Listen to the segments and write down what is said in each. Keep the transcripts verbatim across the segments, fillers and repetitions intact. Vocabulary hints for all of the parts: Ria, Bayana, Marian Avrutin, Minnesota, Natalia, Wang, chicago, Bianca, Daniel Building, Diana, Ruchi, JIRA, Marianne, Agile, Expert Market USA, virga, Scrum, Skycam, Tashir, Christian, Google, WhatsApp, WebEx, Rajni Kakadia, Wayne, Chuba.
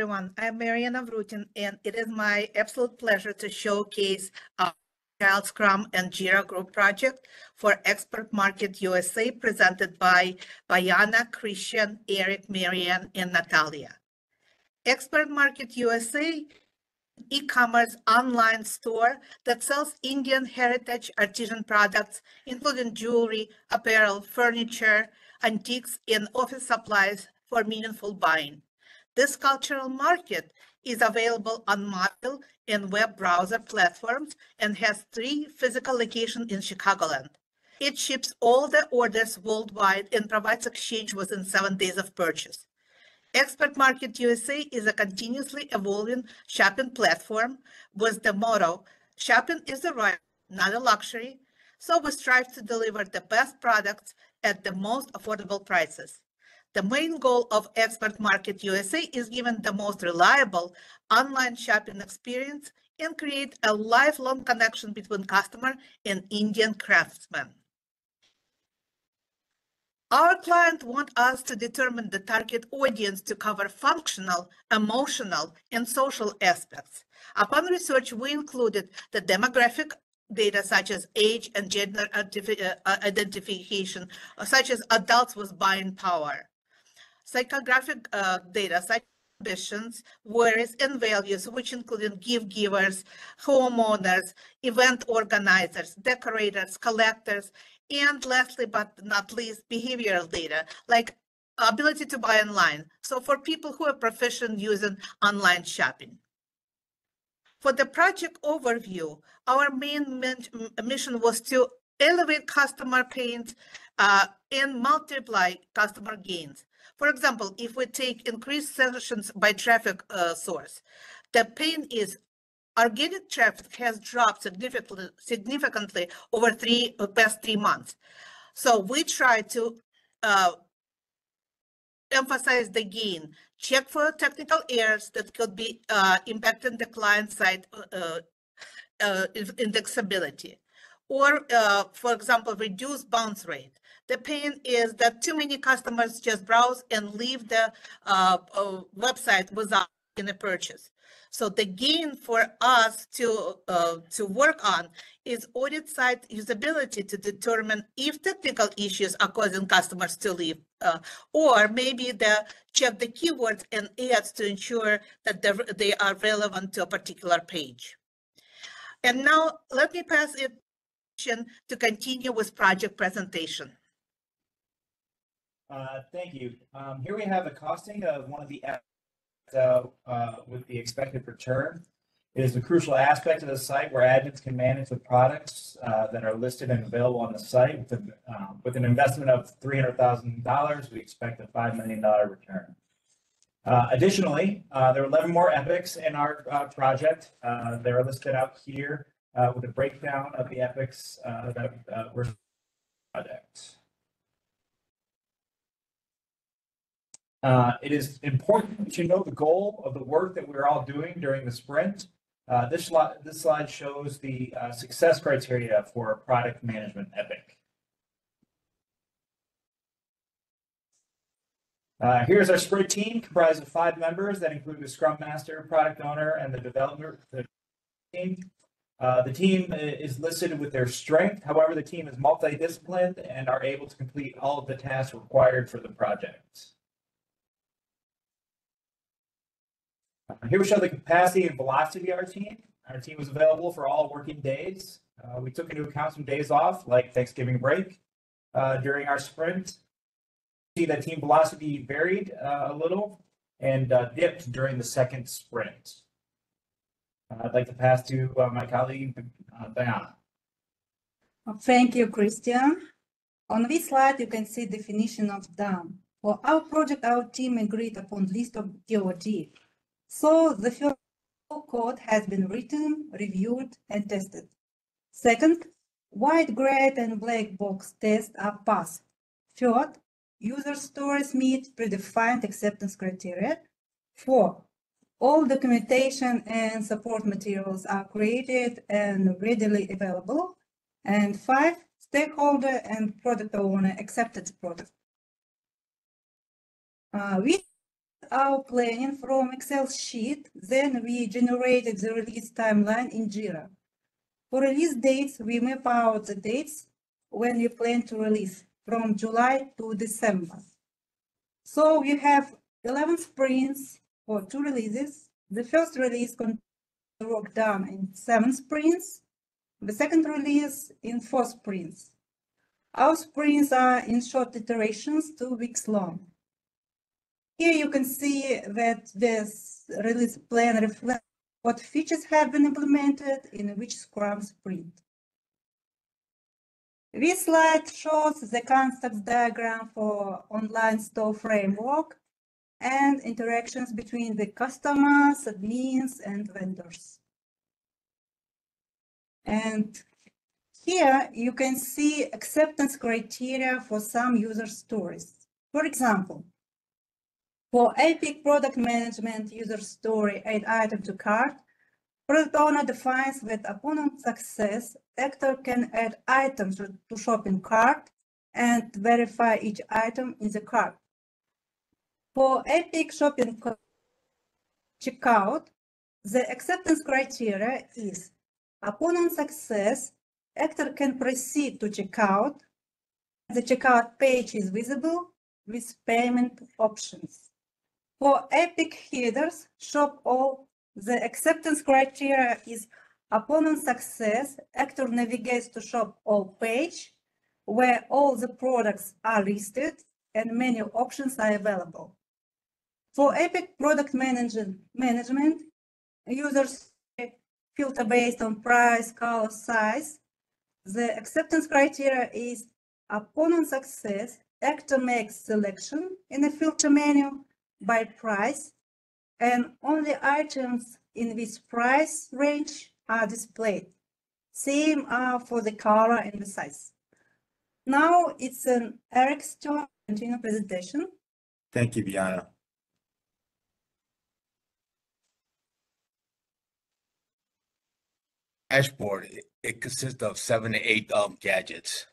everyone. I'm Marian Avrutin, and it is my absolute pleasure to showcase our Agile, Scrum, and JIRA group project for Expert Market U S A, presented by Bayana, Christian, Eric, Marianne, and Natalia. Expert Market U S A, e-commerce online store that sells Indian heritage artisan products, including jewelry, apparel, furniture, antiques, and office supplies for meaningful buying. This cultural market is available on mobile and web browser platforms and has three physical locations in Chicagoland. It ships all the orders worldwide and provides exchange within seven days of purchase. Expert Market U S A is a continuously evolving shopping platform with the motto, shopping is a right, not a luxury, so we strive to deliver the best products at the most affordable prices. The main goal of Expert Market U S A is giving the most reliable online shopping experience and create a lifelong connection between customer and Indian craftsmen. Our client wants us to determine the target audience to cover functional, emotional, and social aspects. Upon research, we included the demographic data such as age and gender identification, such as adults with buying power. Psychographic uh, data such as ambitions, worries, and values, which include gift givers, homeowners, event organizers, decorators, collectors, and lastly but not least, behavioral data like ability to buy online. So for people who are proficient using online shopping. For the project overview, our main mission was to elevate customer pains uh, and multiply customer gains. For example, if we take increased sessions by traffic uh, source, the pain is organic traffic has dropped significantly, significantly over three uh, past three months. So we try to uh, emphasize the gain, check for technical errors that could be uh, impacting the client side uh, uh, indexability. Or, uh, for example, reduce bounce rate. The pain is that too many customers just browse and leave the uh, uh, website without making a purchase. So the gain for us to, uh, to work on is audit site usability to determine if technical issues are causing customers to leave, uh, or maybe the, check the keywords and ads to ensure that they are relevant to a particular page. And now let me pass it to continue with project presentation. Uh, thank you. Um, here we have a costing of one of the So uh, with the expected return. It is a crucial aspect of the site where admins can manage the products uh, that are listed and available on the site. With, a, uh, with an investment of three hundred thousand dollars, we expect a five million dollars return. Uh, additionally, uh, there are eleven more epics in our uh, project. Uh, they're listed out here uh, with a breakdown of the epics uh, that uh, were in the project. Uh, it is important to know the goal of the work that we're all doing during the sprint. Uh, this, slide, this slide shows the uh, success criteria for product management epic. Uh, here's our sprint team comprised of five members that include the Scrum Master, product owner, and the developer the team. Uh, the team is listed with their strength. However, the team is multidisciplined and are able to complete all of the tasks required for the project. Here we show the capacity and velocity of our team. Our team was available for all working days. Uh, we took into account some days off, like Thanksgiving break, uh, during our sprint. See that team velocity varied uh, a little and uh, dipped during the second sprint. Uh, I'd like to pass to uh, my colleague, uh, Diana. Thank you, Christian. On this slide, you can see definition of done. For our project, our team agreed upon list of T O D. So the first code has been written, reviewed, and tested. Second, white, gray, and black box tests are passed. Third, user stories meet predefined acceptance criteria. Four, all documentation and support materials are created and readily available. And five, stakeholder and product owner accepted the product. Uh, we our planning from Excel sheet, then we generated the release timeline in JIRA. For release dates, we map out the dates when we plan to release from July to December. So we have eleven sprints for two releases. The first release contains work done in seven sprints, the second release in four sprints. Our sprints are in short iterations, two weeks long. Here you can see that this release plan reflects what features have been implemented in which Scrum sprint. This slide shows the concepts diagram for online store framework and interactions between the customers, admins, and vendors. And here you can see acceptance criteria for some user stories. For example, for Epic product management user story, add item to cart, product owner defines that upon success, actor can add items to shopping cart and verify each item in the cart. For Epic shopping checkout, the acceptance criteria is upon success, actor can proceed to checkout. The checkout page is visible with payment options. For Epic headers, shop all, the acceptance criteria is upon success, actor navigates to shop all page where all the products are listed and menu options are available. For Epic product management, users filter based on price, color, size. The acceptance criteria is upon success, actor makes selection in the filter menu by price, and only items in this price range are displayed. Same are for the color and the size. Now it's an Eric's turn to continue presentation. Thank you, Bianca. Dashboard, it, it consists of seven to eight um, gadgets.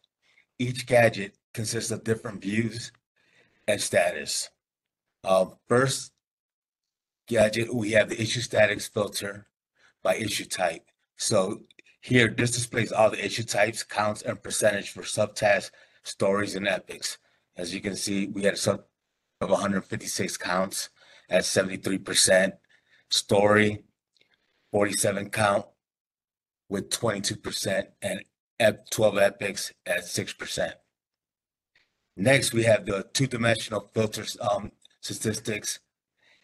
Each gadget consists of different views and status. Um, first gadget, we have the issue status filter by issue type. So here, this displays all the issue types, counts, and percentage for subtasks, stories, and epics. As you can see, we had a sub of one hundred fifty-six counts at seventy-three percent, story, forty-seven count, with twenty-two percent, and twelve epics at six percent. Next, we have the two-dimensional filters um, statistics.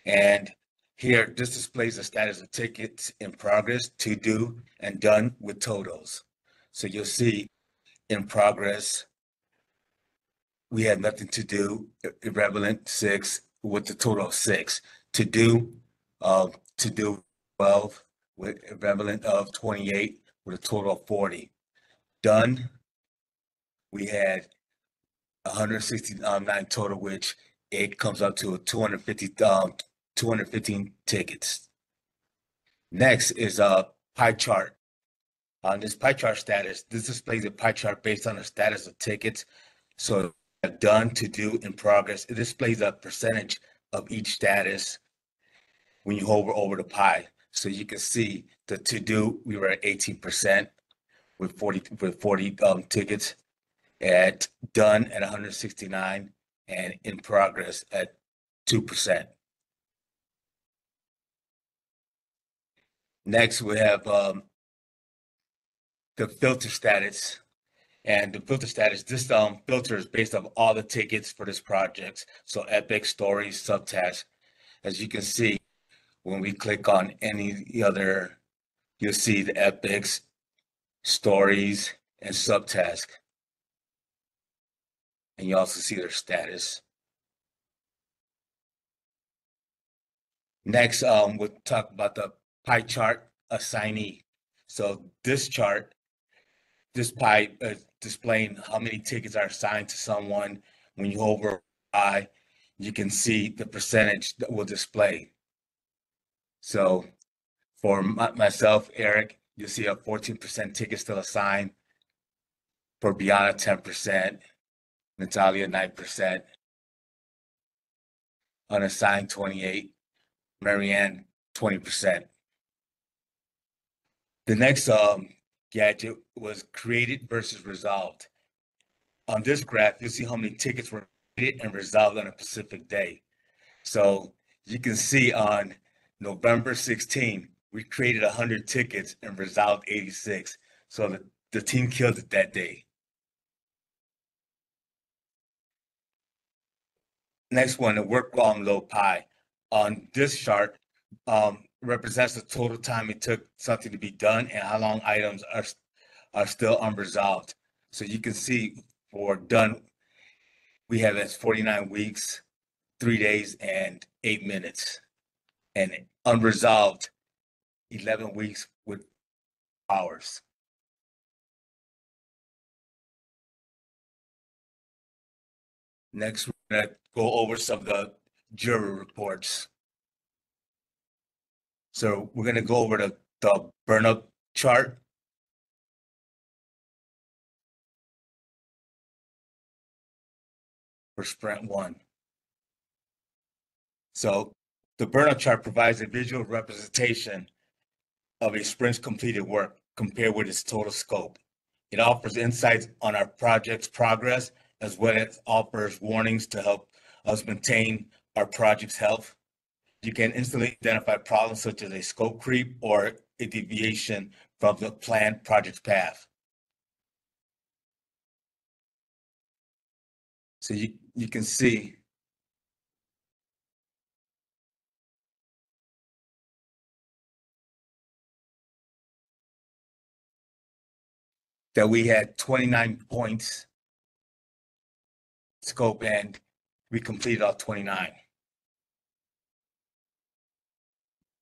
And here, this displays the status of tickets in progress, to do, and done with totals. So you'll see in progress, we have nothing to do, irrelevant, six, with the total of six. To do, uh, to do, twelve. With a equivalent of twenty-eight, with a total of forty. Done, we had one hundred sixty-nine total, which it comes up to two hundred fifty, um, two hundred fifteen tickets. Next is a pie chart. On this pie chart status, this displays a pie chart based on the status of tickets. So done, to do, in progress, it displays a percentage of each status when you hover over the pie. So you can see the to do, we were at eighteen percent with forty with forty um, tickets, at done at one hundred sixty-nine, and in progress at two percent. Next, we have um, the filter status, and the filter status, this um, filter is based on all the tickets for this project. So epic, stories, subtasks. As you can see, when we click on any other, you'll see the epics, stories, and subtask. And you also see their status. Next, um, we'll talk about the pie chart assignee. So this chart, this pie is displaying how many tickets are assigned to someone. When you hover by, you can see the percentage that will display. So for my, myself, Eric, you'll see a fourteen percent ticket still assigned. For Bianca, ten percent. Natalia, nine percent. unassigned twenty-eight, Marianne twenty percent. The next um, gadget was created versus resolved. On this graph, you'll see how many tickets were created and resolved on a specific day. So you can see on November sixteenth, we created one hundred tickets and resolved eighty-six. So the, the team killed it that day. Next one, the work volume low pie. On this chart, um, represents the total time it took something to be done and how long items are, are still unresolved. So you can see for done, we have that's forty-nine weeks, three days and eight minutes, and unresolved eleven weeks with hours. Next, we're gonna go over some of the JIRA reports. So we're gonna go over the, the burn-up chart. For sprint one. So the burn-up chart provides a visual representation of a sprint's completed work compared with its total scope. It offers insights on our project's progress, as well as offers warnings to help us maintain our project's health. You can instantly identify problems such as a scope creep or a deviation from the planned project path. So you, you can see that we had twenty-nine points scope and we completed all twenty-nine.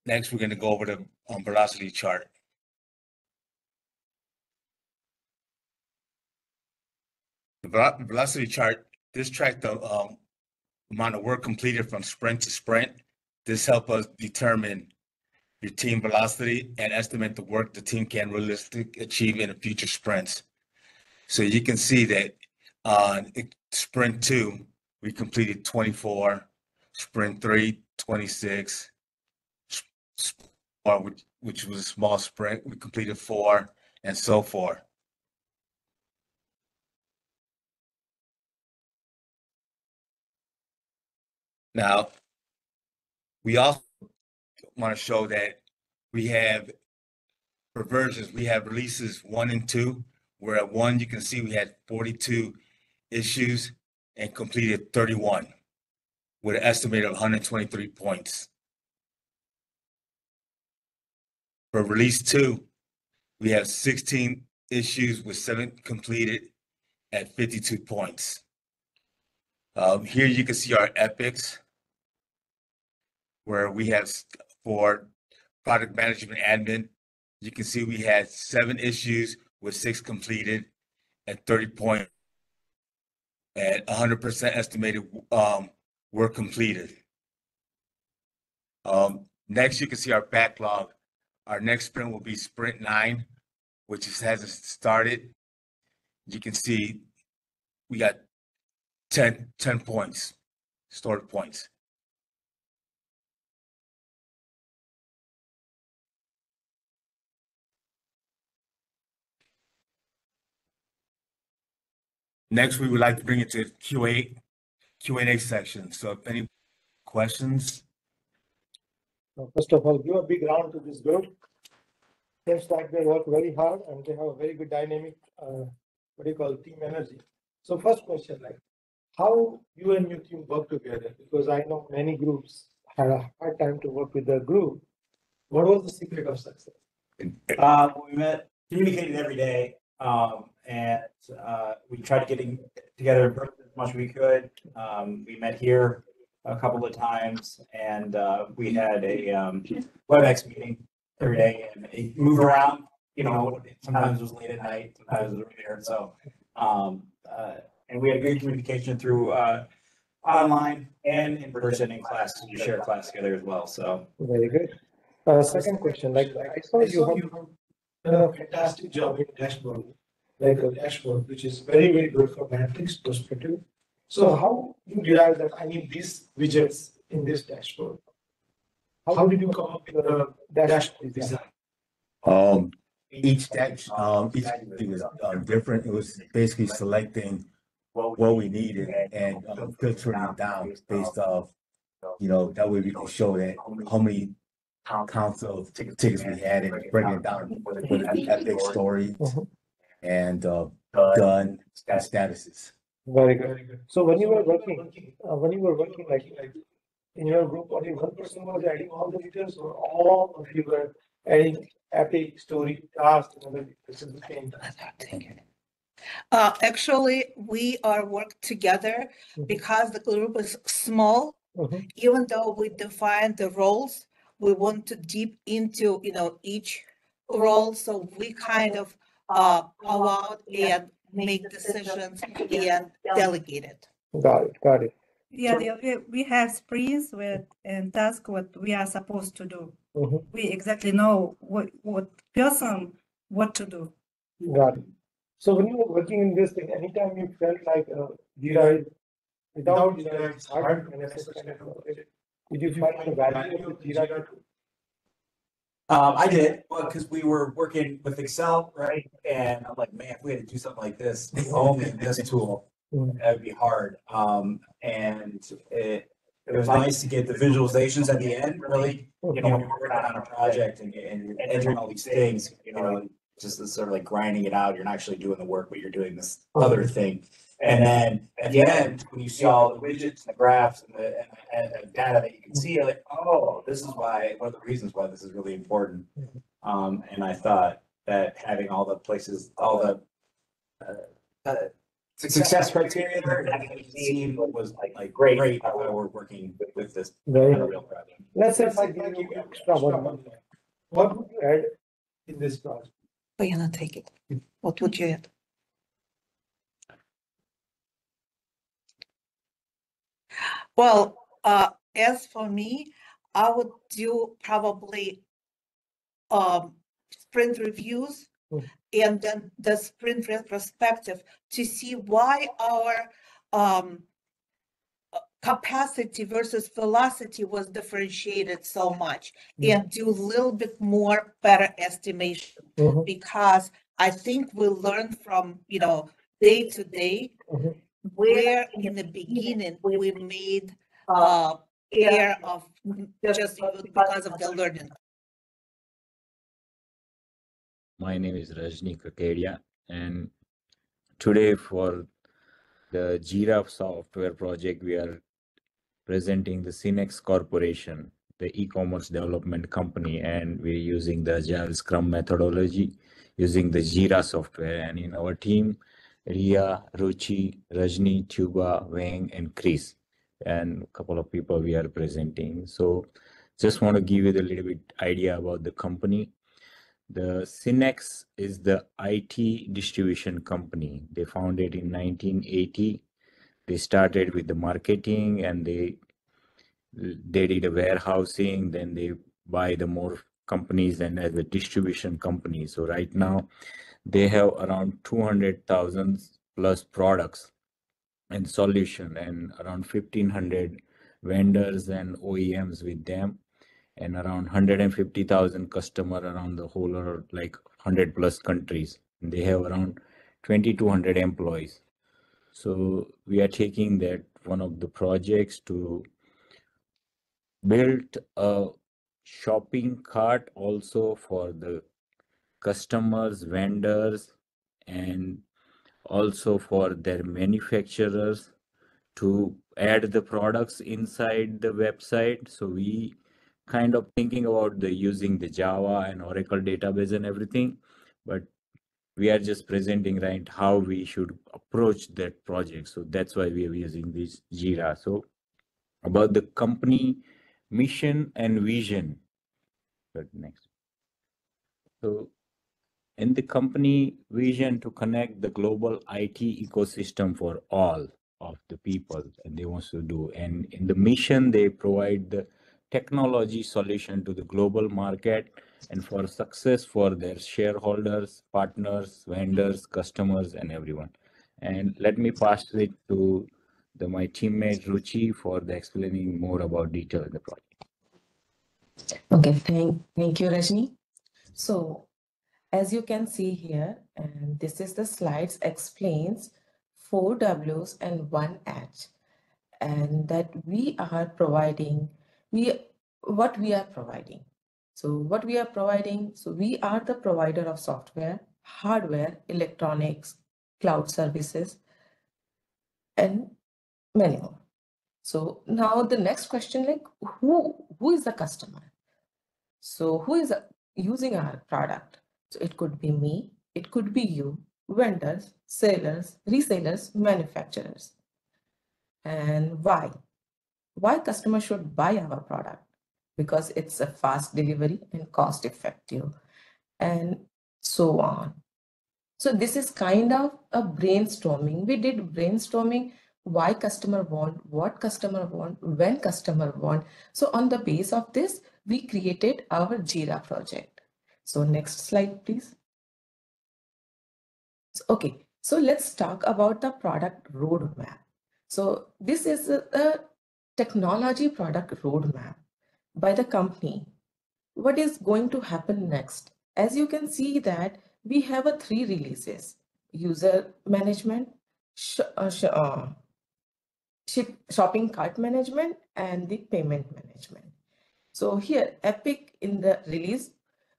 Next, we're going to go over the um, velocity chart. The velocity chart, this tracks the um, amount of work completed from sprint to sprint. This helps us determine your team velocity and estimate the work the team can realistically achieve in the future sprints. So you can see that on uh, sprint two, we completed twenty-four, sprint three, twenty-six, or which, which was a small sprint, we completed four, and so forth. Now, we also want to show that we have reversions. We have releases one and two, where at one, you can see we had forty-two issues and completed thirty-one with an estimate of one hundred twenty-three points. For release two, we have sixteen issues with seven completed at fifty-two points. Um, here you can see our epics, where we have for product management admin, you can see we had seven issues with six completed at thirty points at one hundred percent estimated um, were completed. Um, next, you can see our backlog. Our next sprint will be sprint nine, which is, hasn't started. You can see we got ten, ten points, stored points. Next, we would like to bring it to Q and A, Q and A section. So if any questions? First of all, give a big round to this group. Seems like they work very hard and they have a very good dynamic, uh, what do you call, team energy. So first question, like, how you and your team work together? Because I know many groups had a hard time to work with their group. What was the secret of success? Uh, we met, communicated every day, um, and uh, we tried to get together in person as much as we could. Um, we met here a couple of times, and uh, we had a um, WebEx meeting every day, and it moved around. You know, sometimes it was late at night, sometimes it was earlier. So, um, uh, and we had great communication through uh, online and in person in class. We shared class together as well. So very good. Uh, second question, like, like I saw you, you have done a fantastic job in dashboard, like a dashboard, which is very very good for metrics perspective. So how you realize that I need these widgets in this dashboard? How did you come up with the dashboard design? Um, each dash, um, each thing was uh, different. It was basically selecting what we needed and um, filtering it down based off, you know, that way we can show that how many counts of tickets we had and breaking it down with an epic story and uh, done statuses. Very good. Very good. So when you were working, uh, when you were working, like, like in your group, only one person was adding all the details, or all of you were adding epic story, task, and other details at the same time? Uh, actually, we are worked together mm-hmm. because the group is small. Mm-hmm. Even though we define the roles, we want to deep into you know each role, so we kind of uh, go out and make decisions and delegate it. Got it. Got it. Yeah, so, we have sprints with and task what we are supposed to do. Mm-hmm. We exactly know what what person what to do. Got it. So when you were working in this thing, anytime you felt like uh, J I R A, without J I R A, it's hard to manage. Did you find the value of J I R A? Um, I did, because well, we were working with Excel, right? And I'm like, man, if we had to do something like this, only this tool, that would be hard. Um, and it, it was nice to get the visualizations at the end, really. You know, when you're working on a project and, and entering all these things, you know, just this sort of like grinding it out. You're not actually doing the work, but you're doing this other thing. And then at the end, when you see all the widgets and the graphs and the, and, and the data that you can see, you're like, oh, this is why, one of the reasons why this is really important. Um, and I thought that having all the places, all the uh, uh, success criteria there, having it seen was like, like great, great how we're working with, with this very real project. Let's say, like, like you extra one month. What would you add in this project? Bayana, take it. What would you add? Well, uh, as for me, I would do probably um, sprint reviews mm. and then the sprint retrospective to see why our um, capacity versus velocity was differentiated so much mm. and do a little bit more better estimation mm-hmm. because I think we learn from, you know, day to day. Mm-hmm. Where in the beginning we made uh, air of just because of the learning. My name is Rajni Kakadia, and today for the J I R A software project, we are presenting the Synnex Corporation, the e-commerce development company, and we're using the Agile Scrum methodology, using the J I R A software, and in our team, Ria, Ruchi, Rajni, Chuba, Wang, and Chris, and a couple of people we are presenting. So just want to give you a little bit idea about the company. The Synnex is the I T distribution company. They founded in nineteen eighty. They started with the marketing and they, they did a warehousing, then they buy the more companies and as a distribution company. So right now, they have around two hundred thousand plus products and solution and around fifteen hundred vendors and O E Ms with them and around one hundred fifty thousand customers around the whole or like one hundred plus countries. And they have around twenty-two hundred employees. So we are taking that one of the projects to build a shopping cart also for the customers, vendors, and also for their manufacturers to add the products inside the website. So we kind of thinking about the using the Java and Oracle database and everything, but we are just presenting right how we should approach that project. So that's why we are using this J I R A. So about the company mission and vision. But next. So in the company vision to connect the global I T ecosystem for all of the people and they want to do. And in the mission, they provide the technology solution to the global market and for success for their shareholders, partners, vendors, customers, and everyone. And let me pass it to the, my teammate Ruchi for the explaining more about detail in the project. Okay, thank, thank you, Rajni. So, as you can see here, and this is the slides explains four W's and one H, and that we are providing, we what we are providing. So what we are providing, so we are the provider of software, hardware, electronics, cloud services, and many more. So now the next question, like who, who is the customer? So who is using our product? So it could be me, it could be you, vendors, sellers, resellers, manufacturers. And why? Why customers should buy our product? Because it's a fast delivery and cost effective and so on. So this is kind of a brainstorming. We did brainstorming why customer want, what customer want, when customer want. So on the base of this, we created our JIRA project. So next slide, please. Okay, so let's talk about the product roadmap. So this is a, a technology product roadmap by the company. What is going to happen next? As you can see that we have a three releases: user management, sh uh, sh uh, ship shopping cart management, and the payment management. So here, Epic in the release,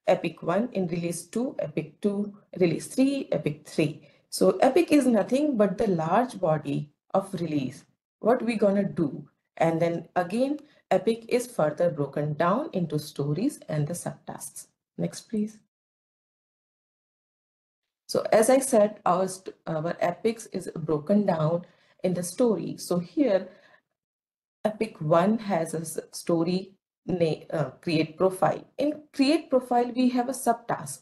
Epic one, in release two, Epic two, release three, Epic three. So Epic is nothing but the large body of release. What we gonna do? And then again, Epic is further broken down into stories and the subtasks. Next, please. So as I said, our, our epics is broken down in the story. So here, Epic one has a story, uh, create profile. In create profile, we have a subtask,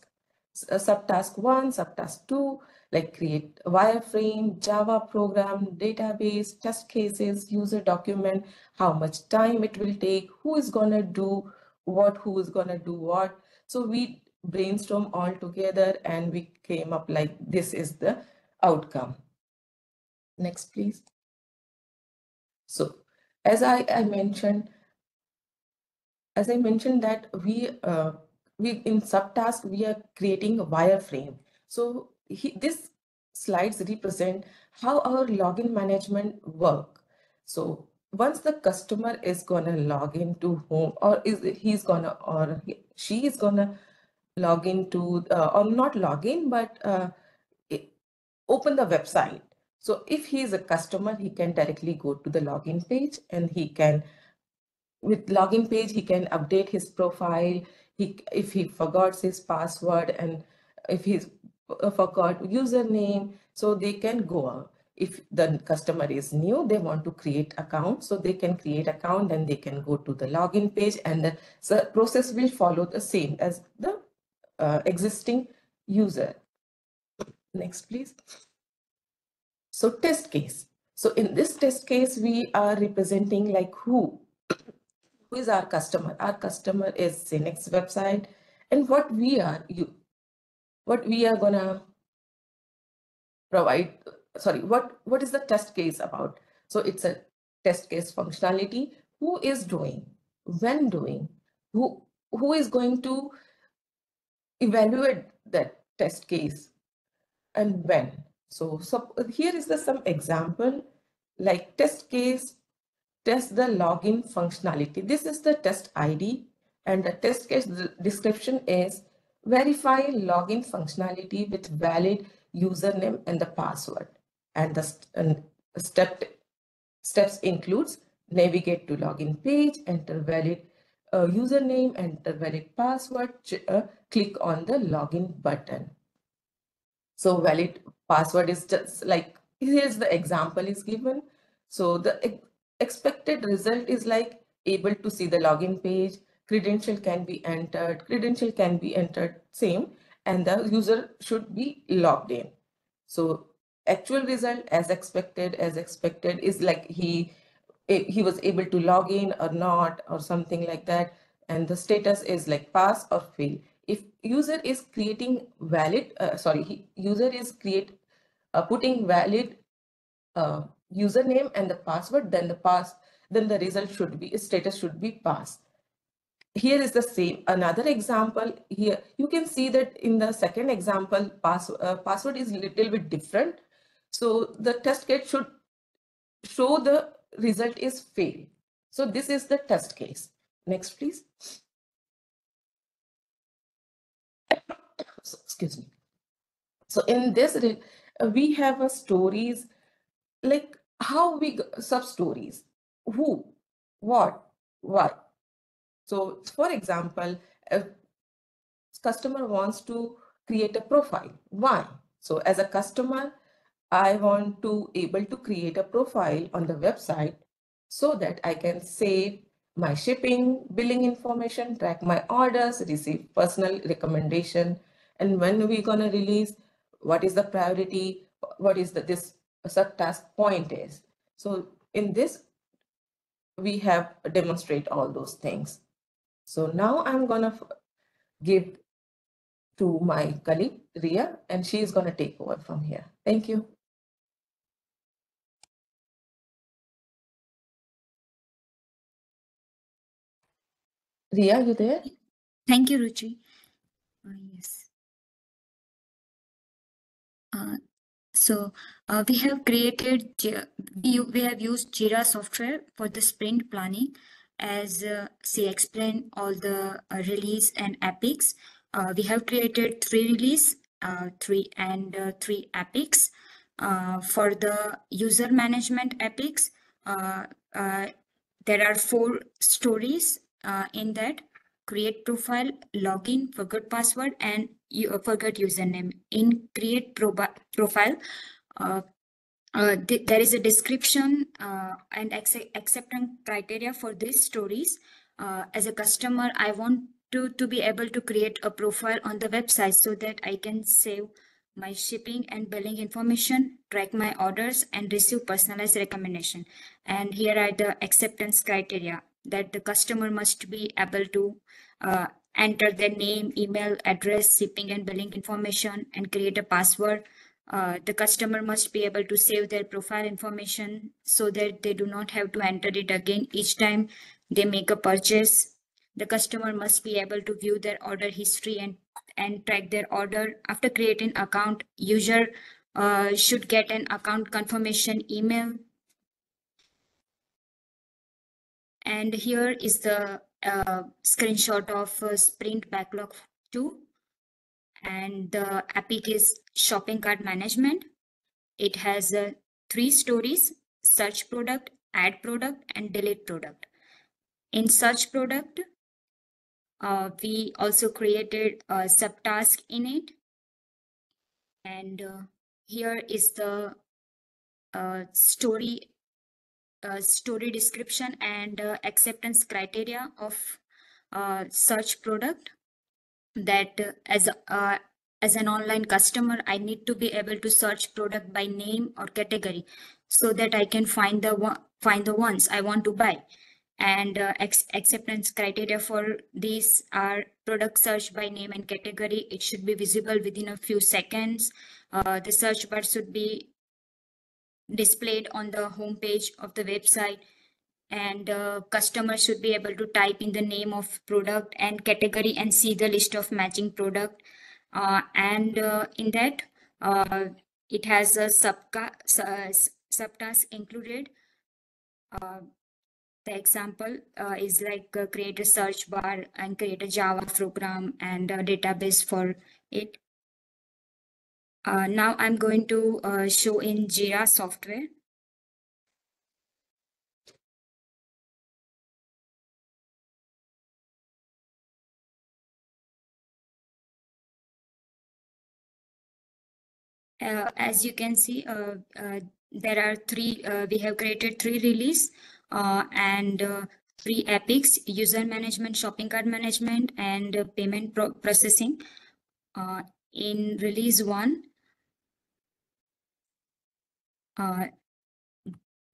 a subtask one, subtask two, like create wireframe, Java program, database, test cases, user document, how much time it will take, who is gonna do what, who is gonna do what. So we brainstorm all together and we came up like this is the outcome. Next, please. So as I, I mentioned, as I mentioned that we, uh, we in subtask, we are creating a wireframe. So He, this slides represent how our login management work. So once the customer is gonna log into home, or is he's gonna or he, she is gonna log into uh, or not log in, but uh, it, open the website. So if he is a customer, he can directly go to the login page, and he can with login page he can update his profile. He if he forgot his password and if he's forgot username, so they can go out. If the customer is new, they want to create account, so they can create account and they can go to the login page, and the so process will follow the same as the uh, existing user. Next, please. So test case. So in this test case, we are representing like who, who is our customer. Our customer is Synnex website, and what we are you. What we are gonna provide, sorry, what, what is the test case about? So it's a test case functionality. Who is doing, when doing, who, who is going to evaluate that test case and when? So, so here is the, some example, like test case, test the login functionality. This is the test I D, and the test case description is verify login functionality with valid username and the password, and the st and step steps includes navigate to login page, enter valid uh, username, enter valid password, uh, click on the login button. So valid password is just like, here's the example is given. So the ex expected result is like able to see the login page, credential can be entered, credential can be entered, same, and the user should be logged in. So actual result as expected, as expected is like he, he was able to log in or not, or something like that. And the status is like pass or fail. If user is creating valid, uh, sorry, he, user is create, uh, putting valid uh, username and the password, then the pass, then the result should be, status should be passed. Here is the same, another example. Here you can see that in the second example, pass, uh, password is little bit different. So the test case should show the result is fail. So this is the test case. Next, please. So, excuse me. So in this, uh, we have a stories, like how we sub stories, who, what, why. So for example, a customer wants to create a profile. Why? So as a customer, I want to able to create a profile on the website so that I can save my shipping, billing information, track my orders, receive personal recommendation, and when we're gonna release, what is the priority, what is the this subtask point is. So in this, we have demonstrate all those things. So now I'm gonna give to my colleague Ria, and she is gonna take over from here. Thank you. Ria, you there? Thank you, Ruchi. Uh, yes. Uh, so uh, we have created, we, we have used JIRA software for the sprint planning, as uh, she explained all the uh, release and epics. Uh, we have created three release, uh, three and uh, three epics. Uh, for the user management epics, uh, uh, there are four stories. Uh, in that, create profile, login, forgot password, and you uh, forgot username. In create profile, uh, uh, th there is a description uh, and ac acceptance criteria for these stories. Uh, as a customer, I want to to be able to create a profile on the website so that I can save my shipping and billing information, track my orders, and receive personalized recommendation. And here are the acceptance criteria, that the customer must be able to uh, enter their name, email, address, shipping and billing information, and create a password. Uh, the customer must be able to save their profile information so that they do not have to enter it again each time they make a purchase. The customer must be able to view their order history and, and track their order. After creating an account, user uh, should get an account confirmation email. And here is the uh, screenshot of uh, Sprint Backlog two. And the epic is Shopping Cart Management. It has uh, three stories: search product, add product, and delete product. In search product, uh, we also created a subtask in it. And uh, here is the uh, story. Uh, story description and uh, acceptance criteria of uh, search product, that uh, as uh, as an online customer, I need to be able to search product by name or category so that I can find the one find the ones I want to buy. And uh, acceptance criteria for these are product search by name and category. It should be visible within a few seconds. Uh, the search bar should be displayed on the home page of the website, and uh, customers should be able to type in the name of product and category and see the list of matching product. Uh, and uh, in that, uh, it has a subca uh, subtask included. Uh, the example uh, is like uh, create a search bar and create a Java program and a database for it. Uh, now I'm going to uh, show in JIRA software. Uh, as you can see, uh, uh, there are three, uh, we have created three release uh, and uh, three epics: user management, shopping cart management, and uh, payment pro processing. Uh, in release one, Uh,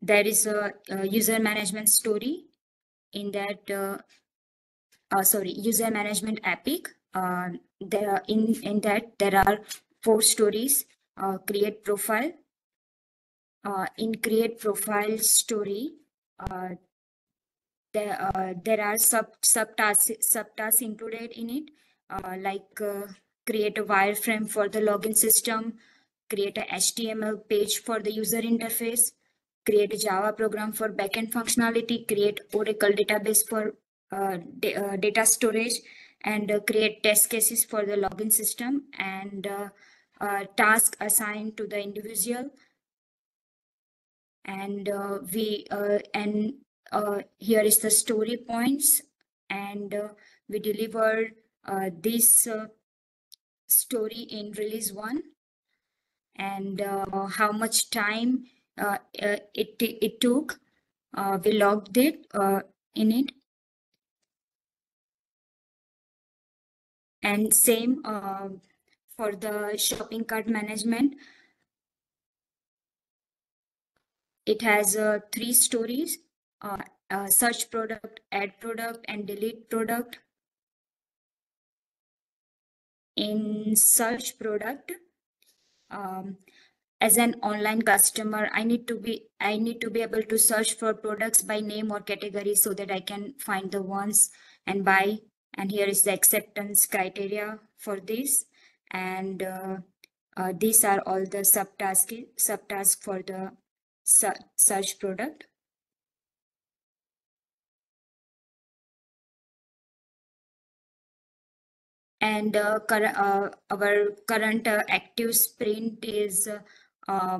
there is a, a user management story in that, uh, uh, sorry, user management epic. Uh, there are in, in that there are four stories: uh, create profile, uh, in create profile story, uh, there, uh, there are sub subtasks, subtasks included in it, uh, like uh, create a wireframe for the login system, create a H T M L page for the user interface, create a Java program for backend functionality, create Oracle database for uh, da uh, data storage, and uh, create test cases for the login system, and uh, uh, task assigned to the individual. And uh, we uh, and uh, here is the story points, and uh, we delivered uh, this uh, story in release one, and uh, how much time uh, it it took. Uh, we logged it uh, in it. And same uh, for the shopping cart management. It has uh, three stories, uh, uh, search product, add product, and delete product. In search product, um, as an online customer, I need to be I need to be able to search for products by name or category so that I can find the ones and buy. And here is the acceptance criteria for this. And uh, uh, these are all the subtasks subtask for the search product. And uh, cur uh, our current uh, active sprint is uh, uh,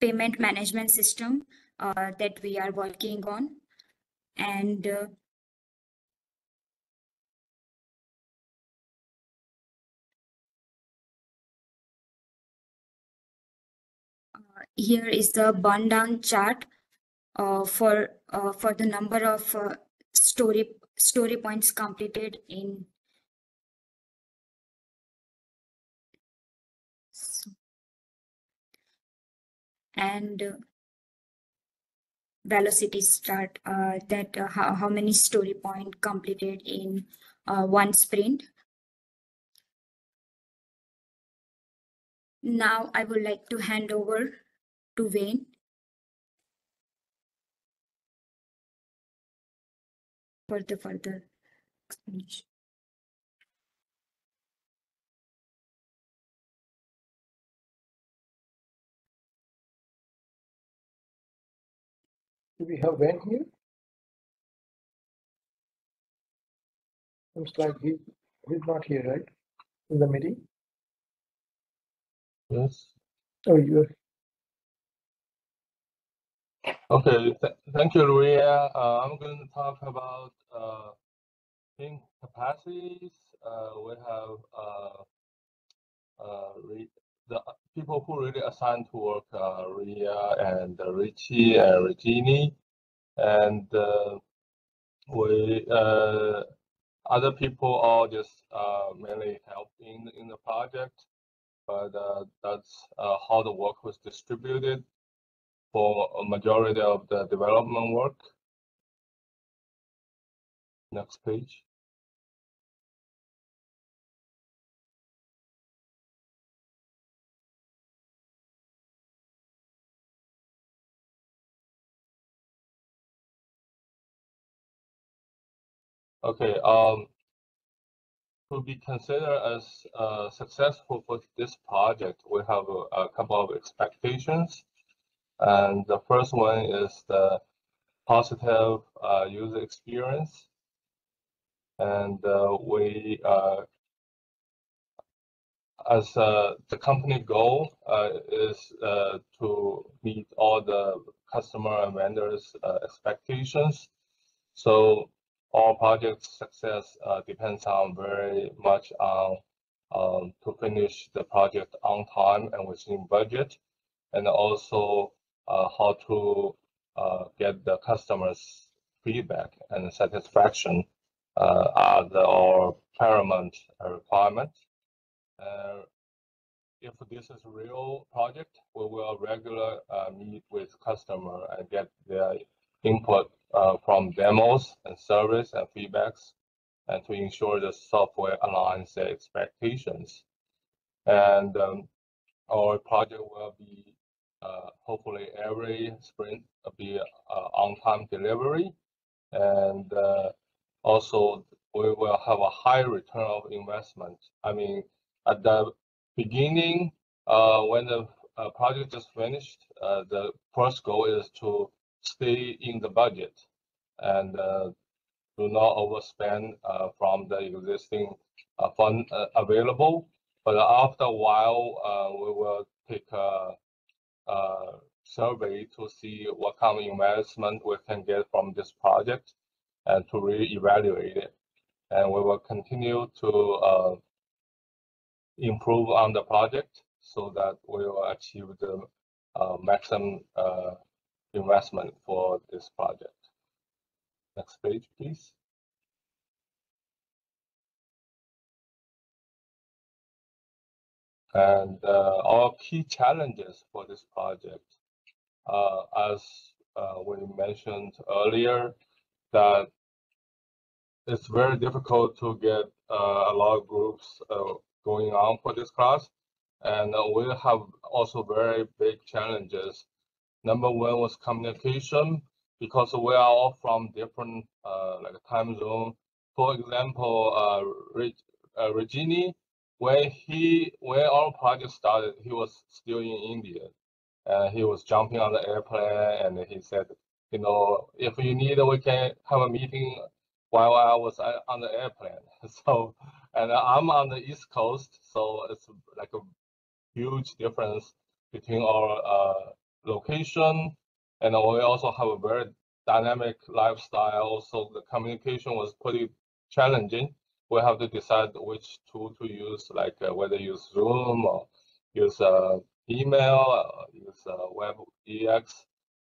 payment management system uh, that we are working on. And uh, here is the burn down chart uh, for uh, for the number of uh, story story points completed in. And uh, velocity chart uh, that uh, how, how many story point completed in uh, one sprint. Now I would like to hand over to Wayne for the further explanation. Do we have Wayne here? Looks like he he's not here, right? In the meeting? Yes. Oh, you are. Okay, th thank you, Ria. Uh, I'm going to talk about uh, team capacities. Uh, we have uh, uh, the people who really assigned to work, uh, Ria and uh, Ruchi and Rajni, and uh, we uh, other people are just uh, mainly helping in the project, but uh, that's uh, how the work was distributed for a majority of the development work. Next page. Okay, um, to be considered as uh, successful for this project, we have a, a couple of expectations. And the first one is the positive uh, user experience, and uh, we, uh, as uh, the company goal uh, is uh, to meet all the customer and vendors' uh, expectations. So all project success uh, depends on very much on um, to finish the project on time and within budget, and also Uh, how to uh, get the customers' feedback and satisfaction uh, are the our paramount requirement. Uh, if this is a real project, we will regularly uh, meet with customer and get their input uh, from demos and service and feedbacks, and to ensure the software aligns their expectations. And um, our project will be uh, hopefully every sprint will be uh, on-time delivery, and uh, also we will have a high return of investment. I mean, at the beginning, uh, when the uh, project just finished, uh, the first goal is to stay in the budget and uh, do not overspend uh, from the existing uh, fund uh, available. But after a while, uh, we will take a, a survey to see what kind of investment we can get from this project and to re-evaluate it. And we will continue to uh, improve on the project so that we will achieve the uh, maximum uh, investment for this project. Next page, please. And uh, our key challenges for this project, uh, as uh, we mentioned earlier, that it's very difficult to get uh, a lot of groups uh, going on for this class, and uh, we have also very big challenges. Number one was communication, because we are all from different uh, like time zone. For example, uh, uh, Rajni. When he, when our project started, he was still in India, and he was jumping on the airplane. And he said, "You know, if you need, we can have a meeting while I was on the airplane." So, and I'm on the East Coast, so it's like a huge difference between our uh, location, and we also have a very dynamic lifestyle. So the communication was pretty challenging. We have to decide which tool to use, like uh, whether use Zoom or use uh, email, or use uh, WebEx.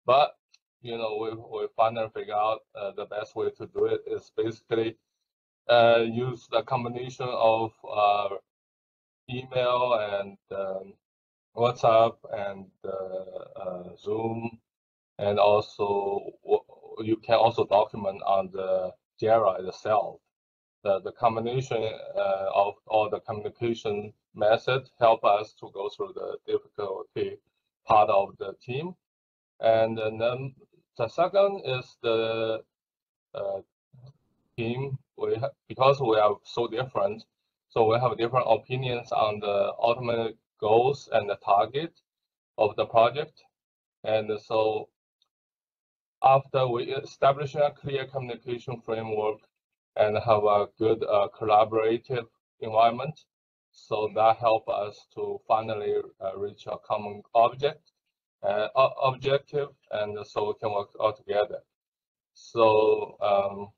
But you know, we we finally figure out uh, the best way to do it is basically uh, use the combination of uh, email and um, WhatsApp and uh, uh, Zoom, and also you can also document on the JIRA itself. The, the combination uh, of all the communication methods help us to go through the difficulty part of the team. And then the second is the uh, team. We ha because we are so different, so we have different opinions on the ultimate goals and the target of the project. And so after we establish a clear communication framework, and have a good uh, collaborative environment. So that helps us to finally uh, reach a common object, uh, objective, and so we can work all together. So, um,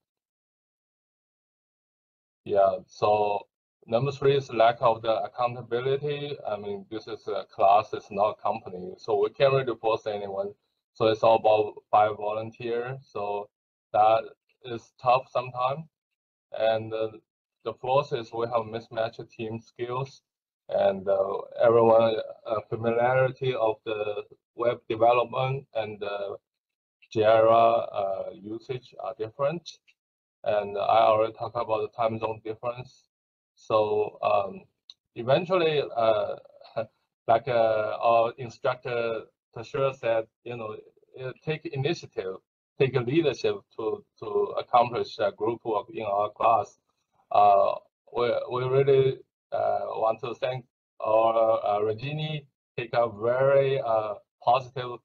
yeah, so number three is lack of the accountability. I mean, this is a class, it's not a company, so we can't really force anyone. So it's all about by volunteer, so that is tough sometimes. And uh, the fourth is we have mismatched team skills, and uh, everyone uh, familiarity of the web development and uh, JIRA uh, usage are different. And I already talked about the time zone difference. So um, eventually, uh, like uh, our instructor Tashir said, you know, take initiative. Take a leadership to to accomplish a group work in our class. Uh, we we really uh, want to thank our uh, Rajni. Take a very uh, positive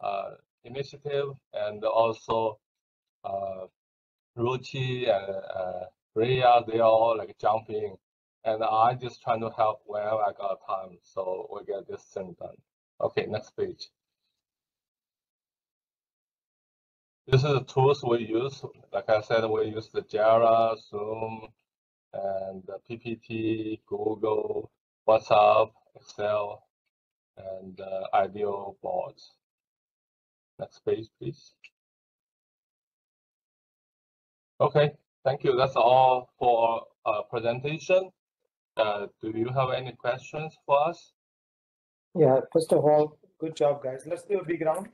uh, initiative, and also uh, Ruchi and uh, Ria. They are all like jumping, and I just trying to help whenever I got time. So we get this thing done. Okay, next page. This is the tools we use. Like I said, we use the JIRA, Zoom, and the P P T, Google, WhatsApp, Excel, and uh, ideal boards. Next page, please. Okay, thank you. That's all for our presentation. Uh, do you have any questions for us? Yeah, first of all, good job, guys. Let's do a big round.